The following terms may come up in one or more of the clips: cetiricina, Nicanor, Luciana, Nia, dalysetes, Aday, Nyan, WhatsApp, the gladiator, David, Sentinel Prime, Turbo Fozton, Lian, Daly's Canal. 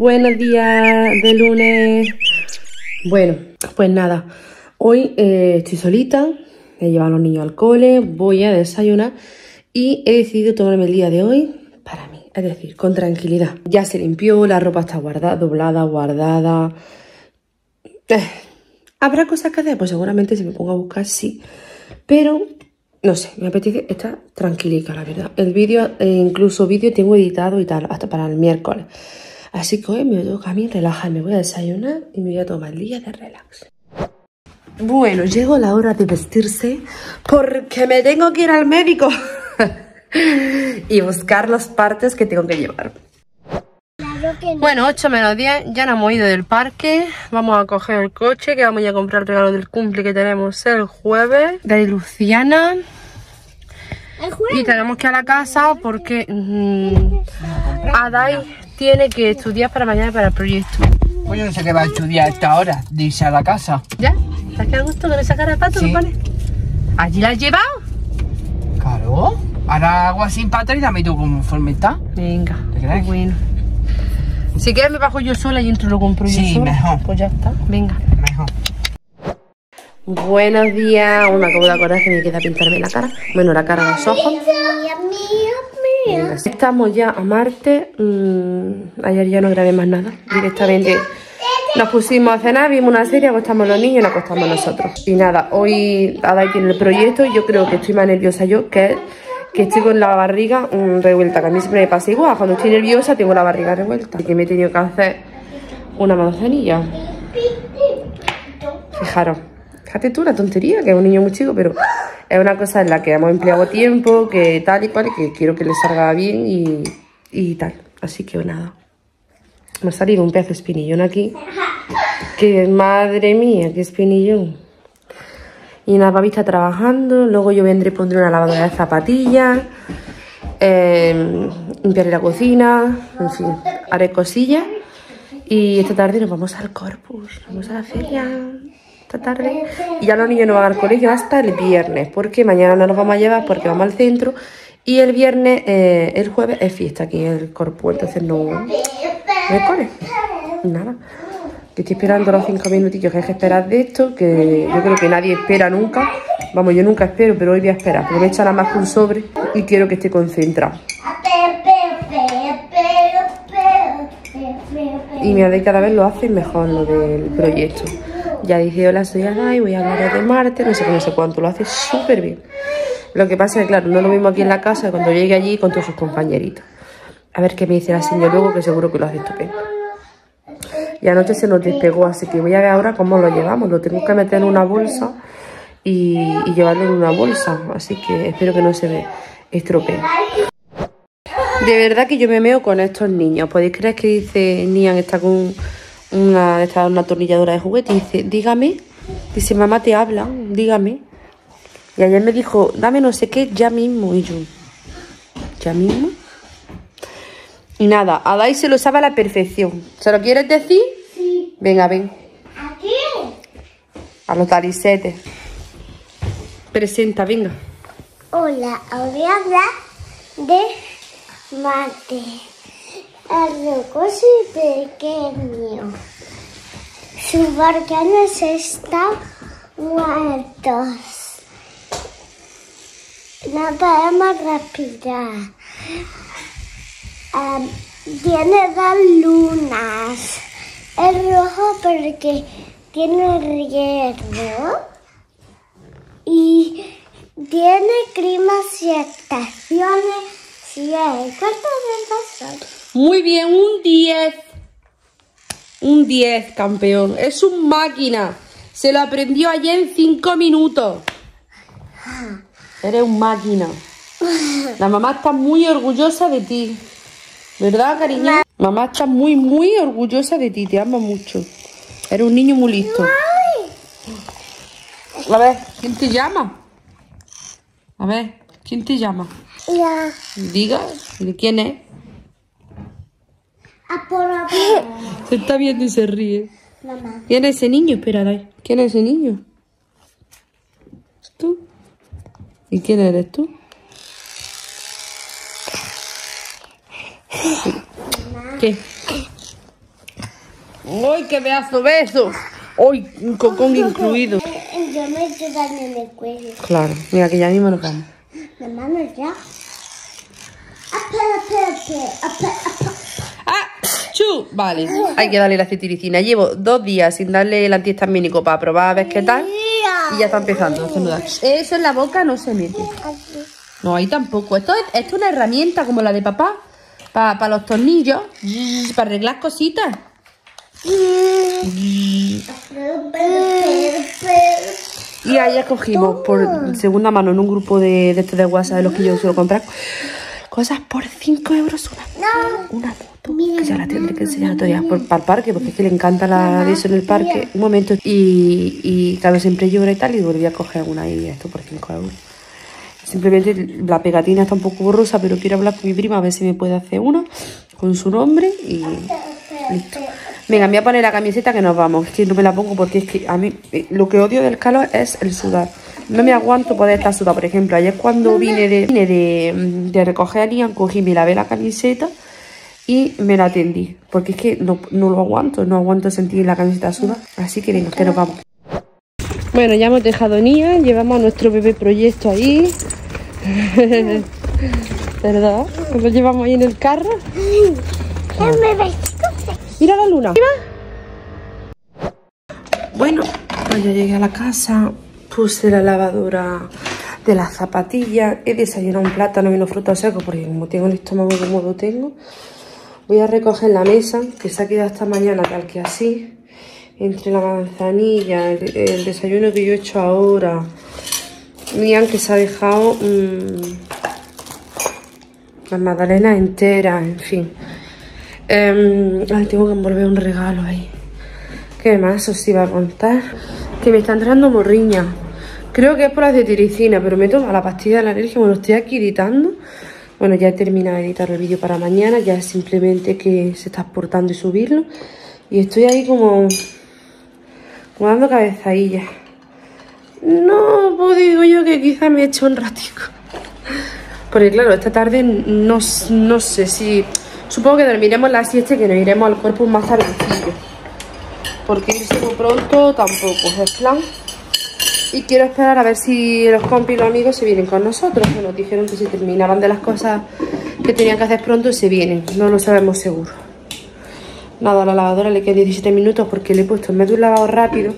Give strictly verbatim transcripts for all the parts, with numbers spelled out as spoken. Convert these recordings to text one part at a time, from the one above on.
Buenos días de lunes. Bueno, pues nada, hoy eh, estoy solita, he llevado a los niños al cole, voy a desayunar y he decidido tomarme el día de hoy para mí, es decir, con tranquilidad. Ya se limpió, la ropa está guardada, doblada, guardada. Eh, ¿Habrá cosas que hacer? Pues seguramente si me pongo a buscar sí, pero no sé, me apetece estar tranquilica, la verdad. El vídeo, eh, incluso vídeo tengo editado y tal, hasta para el miércoles. Así que hoy me toca a mí relajarme, voy a desayunar y me voy a tomar el día de relax. Bueno, llegó la hora de vestirse porque me tengo que ir al médico y buscar las partes que tengo que llevar. Bueno, ocho menos diez, ya nos hemos ido del parque. Vamos a coger el coche que vamos a ir a comprar el regalo del cumple que tenemos el jueves de Luciana. ¿El jueves? Y tenemos que ir a la casa porque mmm, Aday tiene que estudiar para mañana para el proyecto. Pues yo no sé qué va a estudiar a esta hora, de irse a la casa. ¿Ya? ¿Te has quedado gusto con esa cara de pato? Sí. ¿Vale? ¿Allí la has llevado? Claro. Ahora agua sin patas y la meto conforme está. Venga. ¿Te crees? Bueno. Si quieres me bajo yo sola y entro lo compro yo sola. Sí, mejor. Pues ya está. Venga. Mejor. Buenos días. Una cómoda coraje que me queda pintarme la cara. Bueno, la cara de los ojos. Estamos ya a martes. mm, Ayer ya no grabé más nada. Directamente nos pusimos a cenar, vimos una serie, acostamos los niños y nos acostamos nosotros. Y nada, hoy Aday tiene el proyecto y yo creo que estoy más nerviosa yo que, que estoy con la barriga um, revuelta. Que a mí siempre me pasa igual, cuando estoy nerviosa tengo la barriga revuelta. Así que me he tenido que hacer una manzanilla. Fijaros, fíjate tú la tontería, que es un niño muy chico, pero es una cosa en la que hemos empleado tiempo, que tal y cual, y que quiero que le salga bien y, y tal. Así que nada, me ha salido un pedazo de espinillón aquí. Que madre mía, qué espinillón. Y nada, papi está trabajando, luego yo vendré y pondré una lavadora de zapatillas, eh, limpiaré la cocina, en fin, haré cosillas. Y esta tarde nos vamos al corpus, vamos a la feria. Esta tarde, y ya los niños no van al colegio hasta el viernes, porque mañana no nos vamos a llevar porque vamos al centro y el viernes, eh, el jueves es fiesta aquí en el corpus, entonces no, no hay cole. Nada, que estoy esperando los cinco minutillos que hay que esperar de esto, que yo creo que nadie espera nunca, vamos, yo nunca espero, pero hoy voy a esperar, porque me he echado nada más que un sobre y quiero que esté concentrado. Y mi Aday cada vez lo hace mejor lo del proyecto. Ya dice, hola, soy Aday, voy a hablar de Marte, no sé qué, no sé cuánto, lo hace súper bien. Lo que pasa es que, claro, no es lo mismo aquí en la casa cuando llegue allí con todos sus compañeritos. A ver qué me dice la señora luego, que seguro que lo hace estupendo. Y anoche se nos despegó, así que voy a ver ahora cómo lo llevamos. Lo tengo que meter en una bolsa y, y llevarlo en una bolsa, así que espero que no se me estropee. De verdad que yo me meo con estos niños. ¿Podéis creer que dice Nian está con una atornilladora de juguete? Dice, dígame, dice, mamá te habla, dígame. Y ayer me dijo, dame no sé qué, ya mismo. Y yo, ¿ya mismo? Y nada, Aday se lo sabe a la perfección. ¿Se lo quieres decir? Sí. Venga, ven. ¿A quién? A los talisetes. Presenta, venga. Hola, voy a hablar de Marte. El rocoso y pequeño. Sus volcanes están muertos. No podemos respirar. Um, tiene dos lunas. Es rojo porque tiene hierro. Y tiene climas y estaciones. Sí, ¿cuántos de estos son? Muy bien, un diez. Un diez, campeón. Es un máquina. Se lo aprendió ayer en cinco minutos. Eres un máquina. La mamá está muy orgullosa de ti. ¿Verdad, cariño? Ma mamá está muy, muy orgullosa de ti. Te ama mucho. Eres un niño muy listo. A ver, ¿quién te llama? A ver, ¿quién te llama? Ya. Diga, ¿de quién es? Se está viendo y se ríe. Mamá. ¿Quién es ese niño? Espera, Aday. ¿Quién es ese niño? ¿Tú? ¿Y quién eres tú? ¿Qué? Hoy que veas tu beso. Hoy un cocón incluido. Yo me estoy dando en el cuello. Claro, mira que ya mismo nos vamos. La mano ya. Ah, chu. Vale, hay que darle la cetiricina. Llevo dos días sin darle el antihistamínico para probar a ver qué tal. Y ya está empezando a estornudar. Eso en la boca no se mete. No, ahí tampoco. Esto es, esto es una herramienta como la de papá. Para pa los tornillos. Para arreglar cositas. Y ahí cogimos por segunda mano en un grupo de, de estos de WhatsApp de los que yo suelo comprar. Cosas por cinco euros una. No. Una moto. Mira, que ya la tendré que enseñar otro día por, para el parque, porque es que le encanta la de eso en el parque. Mira. Un momento. Y, y claro, siempre llora y tal. Y volví a coger una y esto por cinco euros. Simplemente la pegatina está un poco borrosa, pero quiero hablar con mi prima a ver si me puede hacer una con su nombre y listo. Venga, me voy a poner la camiseta que nos vamos. Es que no me la pongo porque es que a mí lo que odio del calor es el sudar. No me aguanto poder estar sudada. Por ejemplo, ayer cuando vine de, vine de, de recoger a Lian, cogí, me lavé la camiseta y me la tendí. Porque es que no, no lo aguanto, no aguanto sentir la camiseta sudada. Así que venga, que nos vamos. Bueno, ya hemos dejado Nia, llevamos a nuestro bebé proyecto ahí. ¿Verdad? Lo llevamos ahí en el carro. Mira la luna. Bueno, pues ya llegué a la casa. Puse la lavadora de las zapatillas. He desayunado un plátano y unos frutos secos, porque como tengo el estómago como lo tengo. Voy a recoger la mesa, que se ha quedado esta mañana tal que así. Entre la manzanilla, el, el desayuno que yo he hecho ahora. Miran que se ha dejado mmm, las magdalenas enteras, en fin. Eh, ay, tengo que envolver un regalo ahí. ¿Qué más os iba a contar? Que me está entrando morriña. Creo que es por la cetiricina, pero me tomo la pastilla de la alergia. Bueno, estoy aquí editando. Bueno, ya he terminado de editar el vídeo para mañana. Ya es simplemente que se está exportando y subirlo. Y estoy ahí como, como dando cabezadillas. No, pues digo yo que quizá me he hecho un ratico. Porque claro, esta tarde no, no sé si... Supongo que dormiremos la siesta y que nos iremos al cuerpo más tardecillo. Porque irse muy pronto tampoco es plan. Y quiero esperar a ver si los compis y los amigos se vienen con nosotros. Que nos dijeron que si terminaban de las cosas que tenían que hacer pronto, se vienen. No lo sabemos seguro. Nada, a la lavadora le queda diecisiete minutos porque le he puesto en vez de un lavado rápido.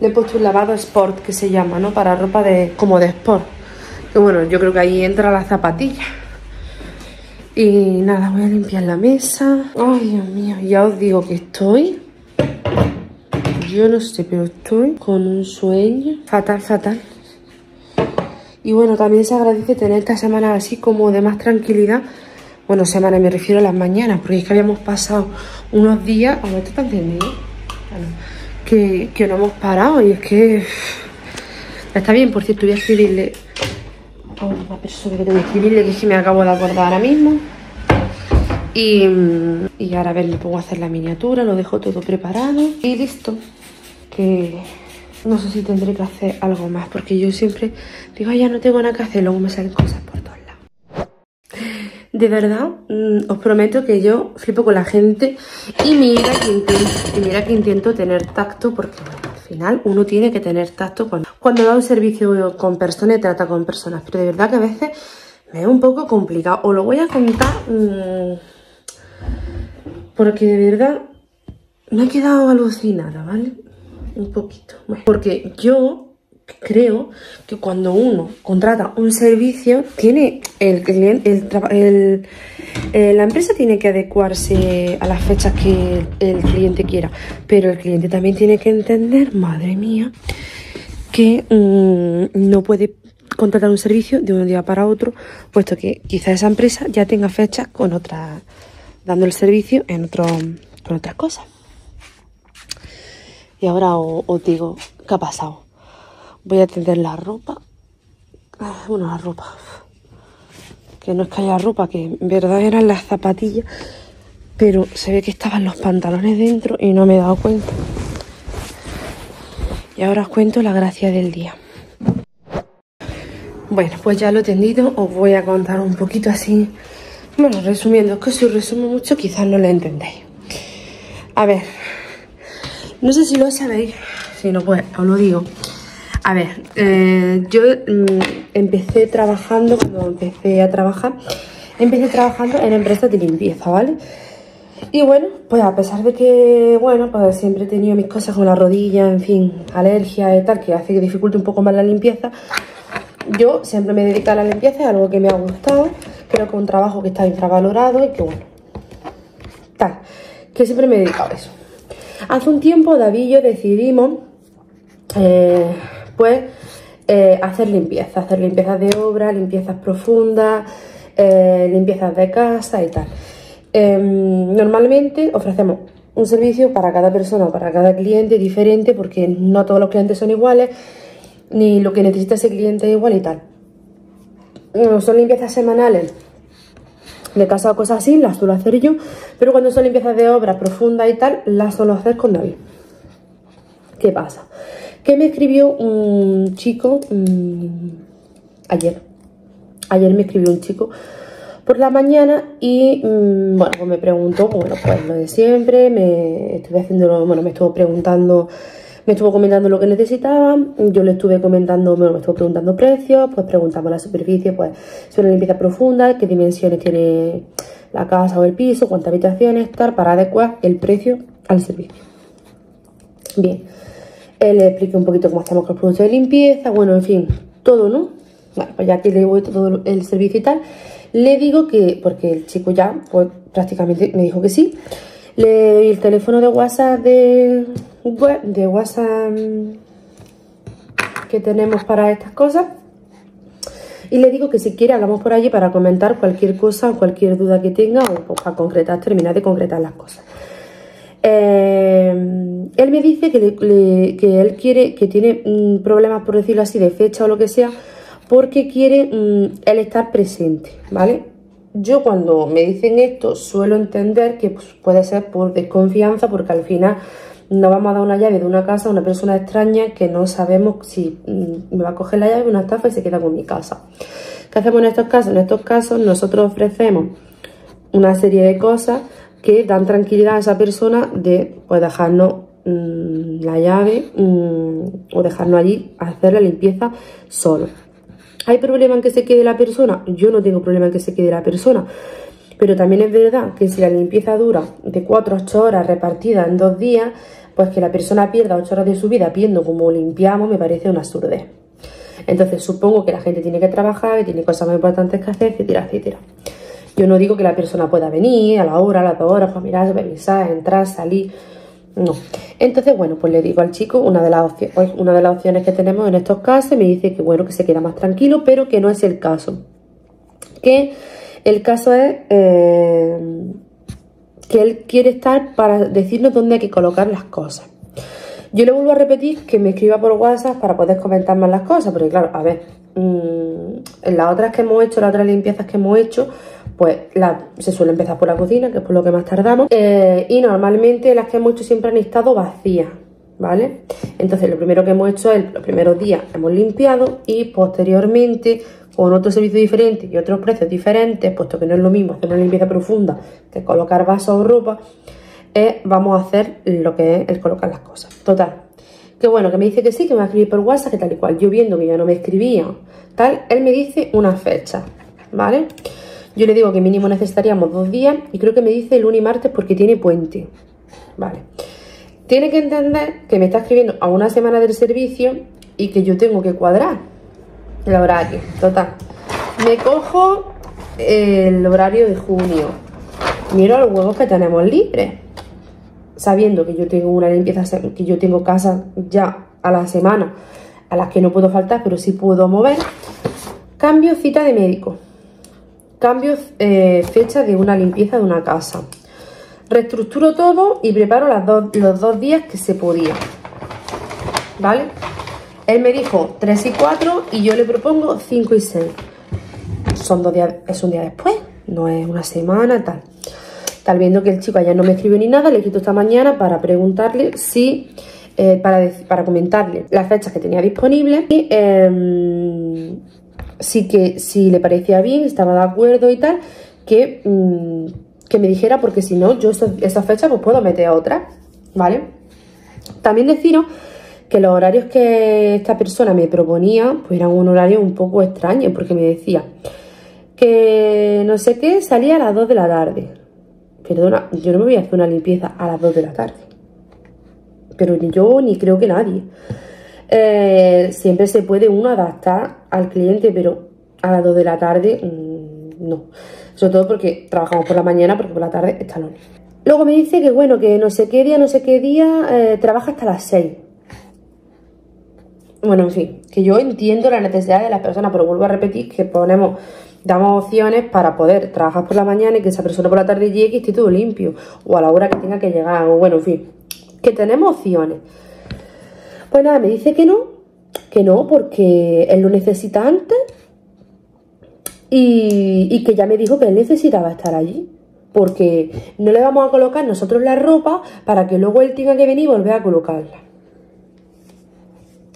Le he puesto un lavado sport, que se llama, ¿no? Para ropa de como de sport. Que bueno, yo creo que ahí entra la zapatilla. Y nada, voy a limpiar la mesa. Ay, Dios mío, ya os digo que estoy... Yo no sé, pero estoy con un sueño fatal, fatal. Y bueno, también se agradece tener esta semana así como de más tranquilidad. Bueno, semana me refiero a las mañanas, porque es que habíamos pasado unos días... Ahora esto está encendido. Que, que no hemos parado y es que... Está bien, por cierto, voy a escribirle... a una persona que tengo que escribirle, que es que me acabo de acordar ahora mismo. Y, y ahora a ver, le pongo a hacer la miniatura, lo dejo todo preparado. Y listo. Que no sé si tendré que hacer algo más, porque yo siempre digo, ya no tengo nada que hacer, luego me salen cosas por todos lados. De verdad, os prometo que yo flipo con la gente. Y mira que intento, y mira que intento tener tacto, porque al final uno tiene que tener tacto cuando... Cuando da un servicio con personas y trata con personas. Pero de verdad que a veces me es un poco complicado. Os lo voy a contar. Mmm, porque de verdad me he quedado alucinada, ¿vale? Un poquito. Bueno, porque yo creo que cuando uno contrata un servicio, tiene el cliente, el, el, el, la empresa tiene que adecuarse a las fechas que el cliente quiera. Pero el cliente también tiene que entender, madre mía, que um, no puede contratar un servicio de un día para otro, puesto que quizá esa empresa ya tenga fechas con otra, dando el servicio en otro, con otras cosas. Y ahora os, os digo, ¿qué ha pasado? Voy a tender la ropa. Bueno, la ropa. Que no es que haya ropa, que en verdad eran las zapatillas, pero se ve que estaban los pantalones dentro y no me he dado cuenta. Y ahora os cuento la gracia del día. Bueno, pues ya lo he tendido. Os voy a contar un poquito así. Bueno, resumiendo. Es que si os resumo mucho, quizás no lo entendéis. A ver, No sé si lo sabéis, si no, pues os lo digo. A ver, eh, yo mm, empecé trabajando, cuando empecé a trabajar, empecé trabajando en empresas de limpieza, ¿vale? Y bueno, pues a pesar de que, bueno, pues siempre he tenido mis cosas con la rodilla, en fin, alergia y tal, que hace que dificulte un poco más la limpieza, yo siempre me he dedicado a la limpieza, es algo que me ha gustado, creo que es un trabajo que está infravalorado y que bueno, tal, que siempre me he dedicado a eso. Hace un tiempo David y yo decidimos, eh, pues, eh, hacer limpieza, hacer limpiezas de obra, limpiezas profundas, eh, limpiezas de casa y tal. Eh, normalmente ofrecemos un servicio para cada persona, para cada cliente diferente, porque no todos los clientes son iguales, ni lo que necesita ese cliente es igual y tal. Bueno, son limpiezas semanales de casa o cosas así, las suelo hacer yo, pero cuando son limpiezas de obras profundas y tal, las suelo hacer con David. ¿Qué pasa? Que me escribió un chico mmm, ayer, ayer me escribió un chico por la mañana y mmm, bueno, pues me preguntó, bueno, pues lo de siempre, me estuve haciendo, bueno, me estuvo preguntando, me estuvo comentando lo que necesitaba, yo le estuve comentando, bueno, me estuvo preguntando precios, pues preguntamos la superficie, pues si una limpieza profunda, qué dimensiones tiene la casa o el piso, cuántas habitaciones, tal, para adecuar el precio al servicio. Bien, eh, le expliqué un poquito cómo hacemos con los productos de limpieza, bueno, en fin, todo, ¿no? Bueno, pues ya que le voy todo el servicio y tal, le digo que, porque el chico ya, pues prácticamente me dijo que sí, le doy el teléfono de WhatsApp de, de WhatsApp que tenemos para estas cosas y le digo que si quiere hablamos por allí para comentar cualquier cosa, cualquier duda que tenga o para concretar, terminar de concretar las cosas. Eh, él me dice que, le, le, que él quiere, que tiene mmm, problemas, por decirlo así, de fecha o lo que sea, porque quiere mmm, él estar presente, ¿vale? Yo cuando me dicen esto suelo entender que pues, puede ser por desconfianza, porque al final no vamos a dar una llave de una casa a una persona extraña que no sabemos si mmm, me va a coger la llave de una estafa y se queda con mi casa. ¿Qué hacemos en estos casos? En estos casos nosotros ofrecemos una serie de cosas que dan tranquilidad a esa persona de pues, dejarnos mmm, la llave mmm, o dejarnos allí hacer la limpieza solo. ¿Hay problema en que se quede la persona? Yo no tengo problema en que se quede la persona, pero también es verdad que si la limpieza dura de cuatro a ocho horas repartida en dos días, pues que la persona pierda ocho horas de su vida viendo cómo limpiamos me parece una absurdez. Entonces supongo que la gente tiene que trabajar, que tiene cosas más importantes que hacer, etcétera, etcétera. Yo no digo que la persona pueda venir a la hora, a las dos horas, para mirar, supervisar, entrar, salir. No. Entonces, bueno, pues le digo al chico una de las opciones, una de las opciones que tenemos en estos casos. Me dice que bueno, que se queda más tranquilo, pero que no es el caso. Que el caso es eh, que él quiere estar para decirnos dónde hay que colocar las cosas. Yo le vuelvo a repetir que me escriba por WhatsApp para poder comentar más las cosas, porque claro, a ver, mmm, en las otras que hemos hecho, las otras limpiezas que hemos hecho, pues la, se suele empezar por la cocina, que es por lo que más tardamos, eh, y normalmente las que hemos hecho siempre han estado vacías, ¿vale? Entonces lo primero que hemos hecho es, los primeros días hemos limpiado y posteriormente, con otro servicio diferente y otros precios diferentes, puesto que no es lo mismo hacer una limpieza profunda que colocar vasos o ropa, Eh, vamos a hacer lo que es el colocar las cosas. Total, que bueno, que me dice que sí, que me va a escribir por WhatsApp, que tal y cual. Yo viendo que ya no me escribía, tal, él me dice una fecha, ¿vale? Yo le digo que mínimo necesitaríamos dos días y creo que me dice el lunes y martes porque tiene puente, ¿vale? Tiene que entender que me está escribiendo a una semana del servicio y que yo tengo que cuadrar el horario. Total, me cojo el horario de junio, miro los huevos que tenemos libres, sabiendo que yo tengo una limpieza, que yo tengo casas ya a la semana a las que no puedo faltar, pero sí puedo mover. Cambio cita de médico, cambio eh, fecha de una limpieza de una casa, reestructuro todo y preparo las dos, los dos días que se podía, ¿vale? Él me dijo tres y cuatro y yo le propongo cinco y seis. Son dos días, es un día después, no es una semana, tal. Tal viendo que el chico ayer no me escribe ni nada, le quito esta mañana para preguntarle si, eh, para, para comentarle las fechas que tenía disponibles y eh, sí que si le parecía bien, estaba de acuerdo y tal, que, mm, que me dijera, porque si no, yo esas fechas pues puedo meter a otra, ¿vale? También deciros que los horarios que esta persona me proponía pues eran un horario un poco extraño, porque me decía que no sé qué salía a las dos de la tarde. Perdona, yo no me voy a hacer una limpieza a las dos de la tarde, pero ni yo ni creo que nadie. Eh, siempre se puede uno adaptar al cliente, pero a las dos de la tarde mmm, no, sobre todo porque trabajamos por la mañana, porque por la tarde está lunes. Luego me dice que bueno, que no sé qué día, no sé qué día eh, trabaja hasta las seis. Bueno, en fin, que yo entiendo la necesidad de las personas, pero vuelvo a repetir que ponemos, damos opciones para poder trabajar por la mañana y que esa persona por la tarde llegue y esté todo limpio, o a la hora que tenga que llegar, o bueno, en fin, que tenemos opciones. Pues nada, me dice que no, que no, porque él lo necesita antes y, y que ya me dijo que él necesitaba estar allí, porque no le vamos a colocar nosotros la ropa para que luego él tenga que venir y volver a colocarla.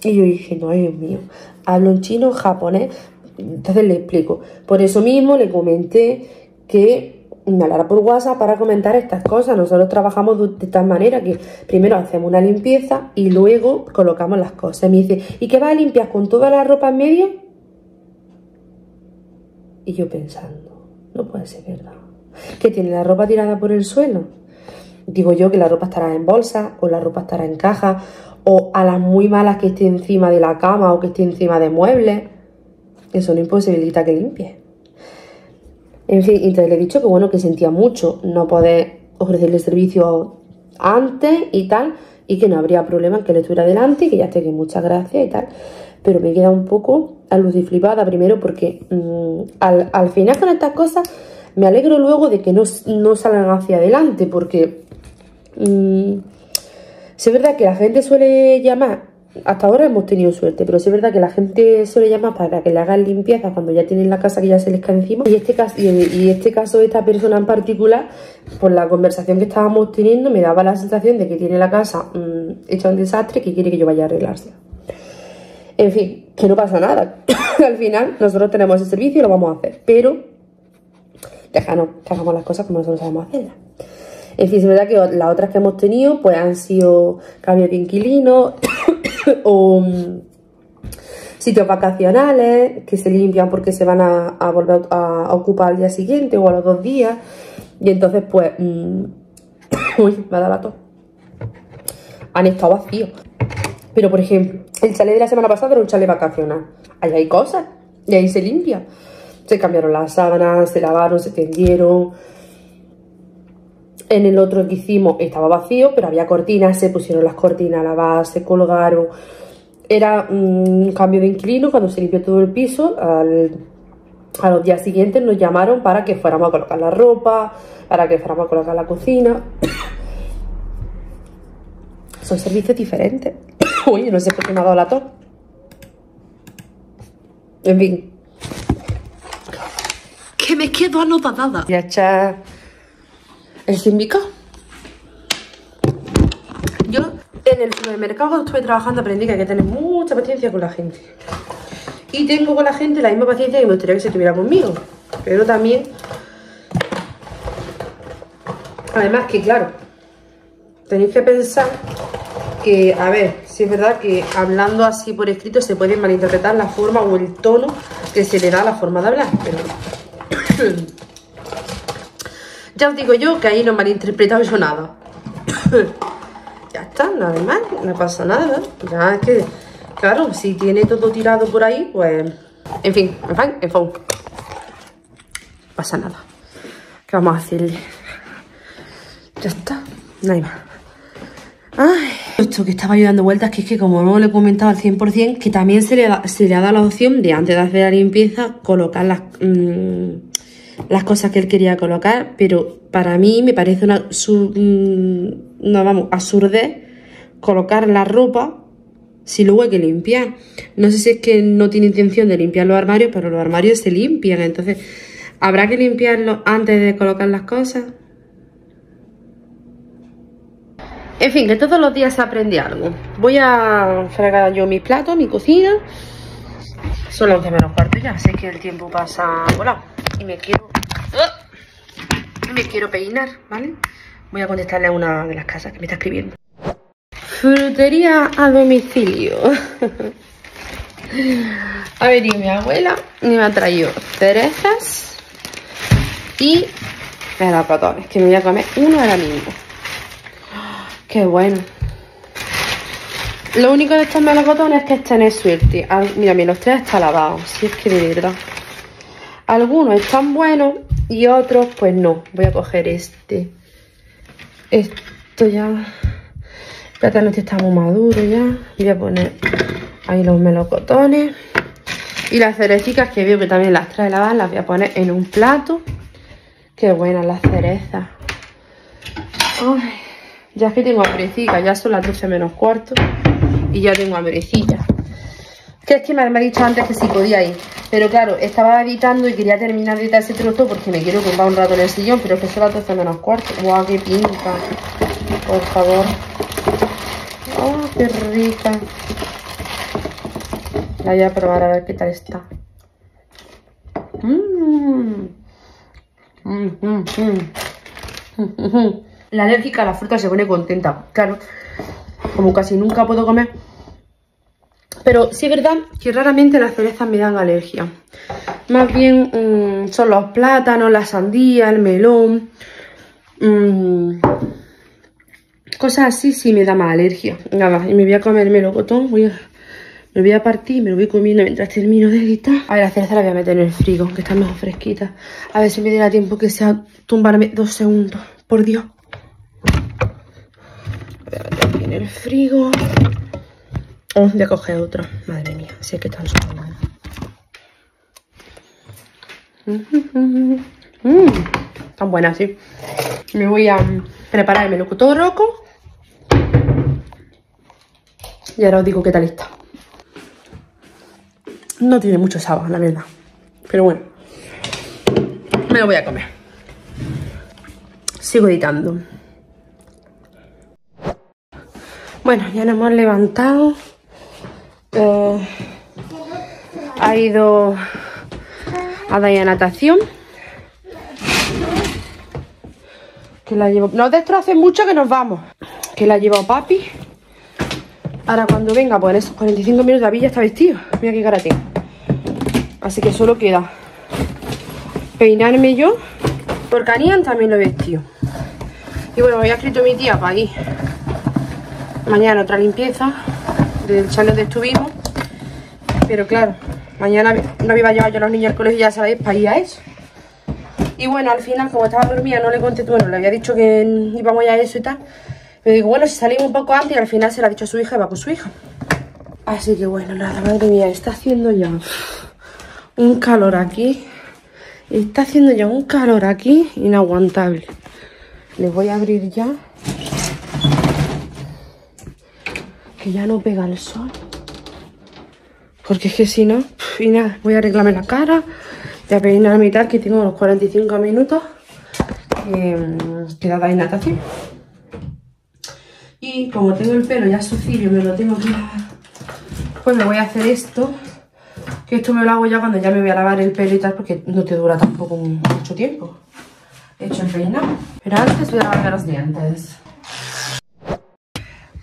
Y yo dije, no, ay Dios mío, hablo en chino, japonés. Entonces le explico. Por eso mismo le comenté que me hablara por WhatsApp para comentar estas cosas. Nosotros trabajamos de, de tal manera que primero hacemos una limpieza y luego colocamos las cosas. Y me dice, ¿y qué vas a limpiar con toda la ropa en medio? Y yo pensando, no puede ser verdad. ¿Que tiene la ropa tirada por el suelo? Digo yo que la ropa estará en bolsa, o la ropa estará en caja, o a las muy malas que esté encima de la cama o que esté encima de muebles. Eso no imposibilita que limpie. En fin, entonces le he dicho que bueno, que sentía mucho no poder ofrecerle servicio antes y tal, y que no habría problema en que le estuviera delante, y que ya esté, que muchas gracias y tal. Pero me queda un poco a luz y flipada, primero porque mmm, al, al final con estas cosas me alegro luego de que no, no salgan hacia adelante, porque mmm, si es verdad que la gente suele llamar. Hasta ahora hemos tenido suerte, pero sí es verdad que la gente suele llamar para que le hagan limpieza cuando ya tienen la casa que ya se les cae encima. Y este caso, y este caso de esta persona en particular, por la conversación que estábamos teniendo, me daba la sensación de que tiene la casa mmm, hecha un desastre, que quiere que yo vaya a arreglársela. En fin, que no pasa nada. Al final, nosotros tenemos ese servicio y lo vamos a hacer, pero déjanos que hagamos las cosas como nosotros sabemos hacerlas. En fin, es verdad que las otras que hemos tenido pues han sido cambios de inquilino o sitios vacacionales que se limpian porque se van a, a volver a, a ocupar al día siguiente o a los dos días. Y entonces pues mmm, uy, me ha dado la tos. Han estado vacíos. Pero por ejemplo, el chalet de la semana pasada era un chalet vacacional. Allá hay cosas y ahí se limpia. Se cambiaron las sábanas, se lavaron, se tendieron. En el otro que hicimos estaba vacío, pero había cortinas, se pusieron las cortinas a lavar, se colgaron. Era un cambio de inquilino cuando se limpió todo el piso. Al, a los días siguientes nos llamaron para que fuéramos a colocar la ropa, para que fuéramos a colocar la cocina. Son servicios diferentes. Uy, no sé por qué me ha dado la tos. En fin. Que me quedo anotada. Ya está. El sindicato. Yo en el supermercado cuando estuve trabajando aprendí que hay que tener mucha paciencia con la gente. Y tengo con la gente la misma paciencia que me gustaría que se tuviera conmigo. Pero también, además que claro, tenéis que pensar que, a ver, si es verdad que hablando así por escrito se puede malinterpretar la forma o el tono que se le da a la forma de hablar. Pero ya os digo yo que ahí no me han interpretado yo nada. Ya está, nada más, no pasa nada. Ya es que, claro, si tiene todo tirado por ahí, pues... En fin, en fin, en fin. Pasa nada. ¿Qué vamos a hacerle? Ya está, nada más. Ay, esto que estaba yo dando vueltas, que es que como no le he comentado al cien por cien, que también se le, da, se le ha dado la opción de antes de hacer la limpieza, colocar las... Mmm, las cosas que él quería colocar, pero para mí me parece una, una vamos, absurdez colocar la ropa si luego hay que limpiar. No sé si es que no tiene intención de limpiar los armarios, pero los armarios se limpian, entonces ¿habrá que limpiarlos antes de colocar las cosas? En fin, que todos los días se aprende algo. Voy a fregar yo mis platos, mi cocina. Son las once menos cuarto ya, sé que el tiempo pasa volado. Y me quiero me quiero peinar, ¿vale? Voy a contestarle a una de las casas que me está escribiendo. Frutería a domicilio. Ha venido mi abuela y me ha traído cerezas y patacones, que me voy a comer uno ahora mismo. ¡Qué bueno! Lo único de estos melocotones es que es tener suerte. Ah, mira, los tres están lavados, si es que de verdad. Algunos están buenos y otros pues no. Voy a coger este. Esto ya... El plátano este está muy maduro ya. Voy a poner ahí los melocotones. Y las cerecitas que veo que también las trae lavadas, las voy a poner en un plato. ¡Qué buenas las cerezas! Ay, ya es que tengo hambrecita, ya son las doce menos cuarto y ya tengo hambrecilla. Que es que me, me ha dicho antes que sí podía ir, pero claro, estaba editando y quería terminar de editar ese trozo porque me quiero tumbar un rato en el sillón, pero es que son las doce menos cuarto. ¡Guau, qué pinta! Por favor. ¡Oh, qué rica! La voy a probar a ver qué tal está. Mmm... Mm, mm, mm. Mm, mm. La alérgica a la fruta se pone contenta. Claro, como casi nunca puedo comer. Pero sí es verdad que raramente las cerezas me dan alergia. Más bien mm, son los plátanos, la sandía, el melón, mm, cosas así sí me da más alergia. Nada, y me voy a comer el melocotón. Voy a, me voy a partir y me lo voy comiendo mientras termino de editar. A ver, la cereza la voy a meter en el frigo, que está mejor fresquita. A ver si me diera tiempo que sea tumbarme dos segundos. Por Dios. La voy a meter aquí en el frigo. Oh, voy a coger otra. Madre mía, si es que están sobrando. Mm, tan buenas, sí. Me voy a preparar el melocotón roco. Y ahora os digo qué tal está. No tiene mucho sabor, la verdad. Pero bueno, me lo voy a comer. Sigo editando. Bueno, ya nos hemos levantado. Eh, ha ido Aday a natación. Que la llevo... No destroce mucho que nos vamos. Que la llevo papi. Ahora cuando venga, pues en esos cuarenta y cinco minutos la villa está vestido. Mira qué cara tengo. Así que solo queda peinarme yo, porque a Nyan también lo he vestido. Y bueno, me había escrito mi tía para ir mañana otra limpieza del salón donde estuvimos. Pero claro, mañana no me iba a llevar yo a los niños al colegio, ya sabéis, para ir a eso. Y bueno, al final, como estaba dormida, no le contesté. Bueno, le había dicho que íbamos ya a eso y tal. Me digo, bueno, si salimos un poco antes, y al final se lo ha dicho a su hija y va con su hija. Así que bueno, nada, madre mía, está haciendo ya un calor aquí. Está haciendo ya un calor aquí inaguantable. Les voy a abrir ya. Que ya no pega el sol. Porque es que si no, y nada, voy a arreglarme la cara. Voy a peinarme y tal, que tengo unos cuarenta y cinco minutos. Eh, quedada en natación. Y como tengo el pelo ya sucio, me lo tengo que lavar, pues me voy a hacer esto. Que esto me lo hago ya cuando ya me voy a lavar el pelo y tal, porque no te dura tampoco mucho tiempo. He hecho el peinado. Pero antes voy a lavarme los dientes.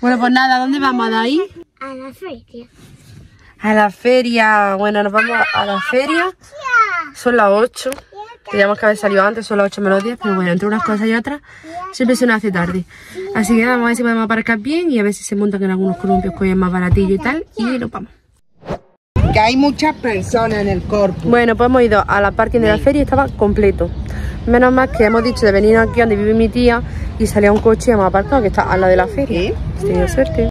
Bueno, pues nada, ¿dónde vamos, Aday? A la feria. A la feria. Bueno, nos vamos a la feria. Son las ocho. Teníamos que haber salido antes, son las ocho menos diez, pero bueno, entre unas cosas y otras, siempre se nos hace tarde. Así que vamos a ver si podemos aparcar bien y a ver si se montan en algunos columpios que es más baratillo y tal, y nos vamos. Que hay muchas personas en el corpo. Bueno, pues hemos ido a la parking de la feria y estaba completo. Menos mal que hemos dicho de venir aquí donde vive mi tía y salía un coche y hemos aparcado, que está a la de la feria. He tenido suerte.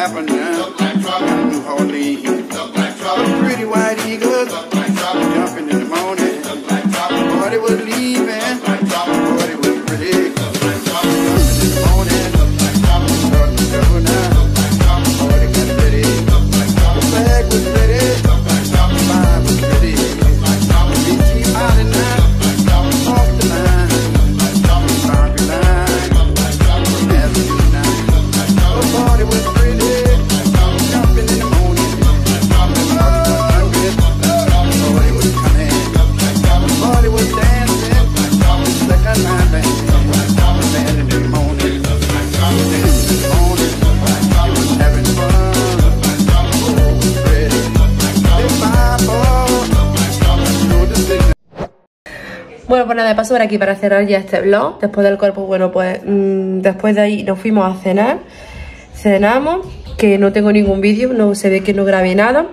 happen now. Look like trouble. New Orleans. Look like trouble. Pretty white eagles. Look like trouble. Jumping in the morning. Look like trouble. Party was leaving. Look like trouble. Party was pretty. Look like trouble. Jumping in the morning. Look like trouble. Starting to go now. Look like trouble. Party was pretty. Look like trouble. The flag was pretty. Look like trouble. The vibe was pretty. Look like trouble. They keep out at night. Bueno, pues nada, de paso por aquí para cerrar ya este vlog. Después del cuerpo, bueno, pues mmm, después de ahí nos fuimos a cenar. Cenamos, que no tengo ningún vídeo, no se ve que no grabé nada.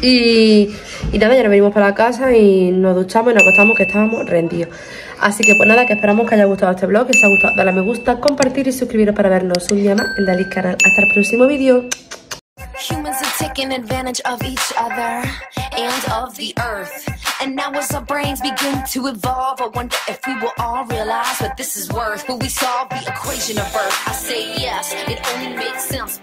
Y, y nada, ya nos venimos para la casa y nos duchamos y nos acostamos, que estábamos rendidos. Así que pues nada, que esperamos que haya gustado este vlog. Que si os ha gustado, dale a me gusta, compartir y suscribiros para vernos un día más en Daly's Canal. Hasta el próximo vídeo. Humans are taking advantage of each other and of the earth. And now as our brains begin to evolve, I wonder if we will all realize what this is worth. Will we solve the equation of birth? I say yes, it only makes sense.